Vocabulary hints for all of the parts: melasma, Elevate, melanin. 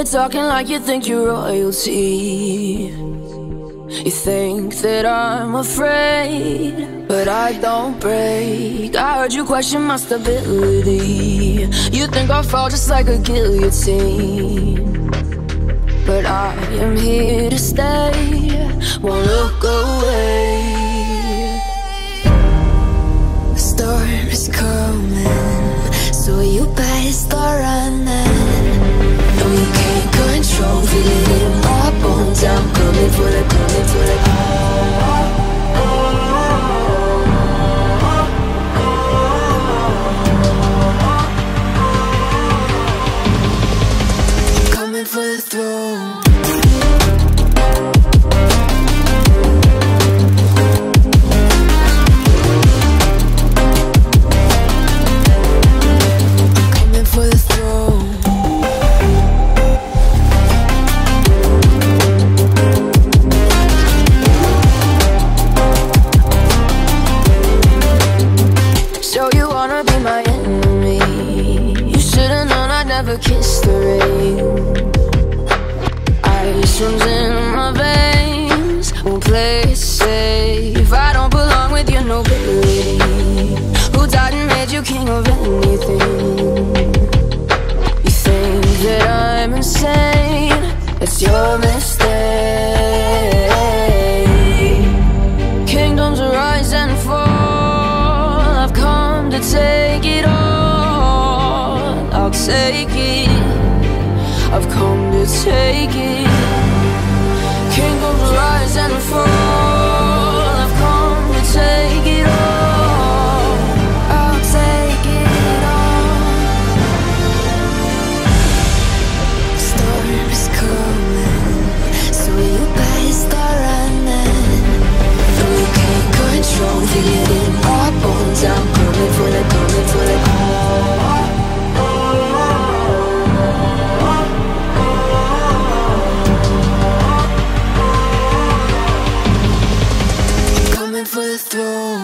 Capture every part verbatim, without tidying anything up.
You're talking like you think you're royalty. You think that I'm afraid, but I don't break. I heard you question my stability. You think I'll fall just like a guillotine, but I am here to stay. Won't look away. The storm is coming, so you better start running. No, you can't control it in my bones. I'm coming for the, coming for the oh, oh. For the throne. I'm coming for the throne. So you wanna be my enemy? You should've known I'd never kiss the ring. Ice runs in my veins, won't play it safe. I don't belong with your nobility. Who died and made you king of anything? You think that I'm insane? It's your mistake. Kingdoms rise and fall. I've come to take it all. I'll take it. I've come to take it. Kingdoms rise and fall. I've come to take it all. I'll take it all. Storm is coming, so you better start running. Though you can't control it in our bones, I'm coming for the, coming for the all. For the throne.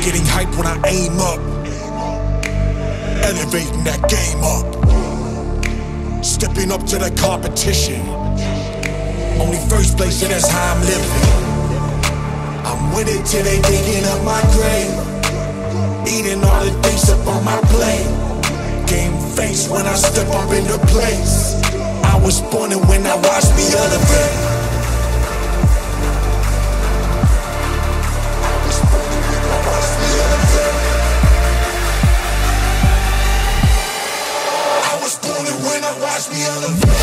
Getting hype when I aim up, elevating that game up, stepping up to the competition, only first place and that's how I'm living. I'm with it till they digging up my grave, eating all the things up on my plate, game face when I step up into place, I was born and when I watched me elevate. Watch me elevate.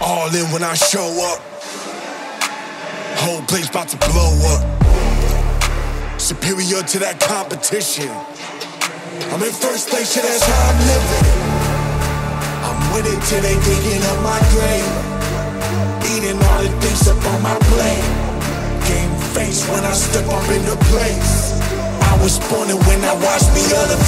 All in when I show up, whole place about to blow up. Superior to that competition, I'm in first place, so that's how I'm living. I'm with it till they digging up my grave, eating all the things up on my plate, game face when I step up in the place, I I was spawning when I watched the other.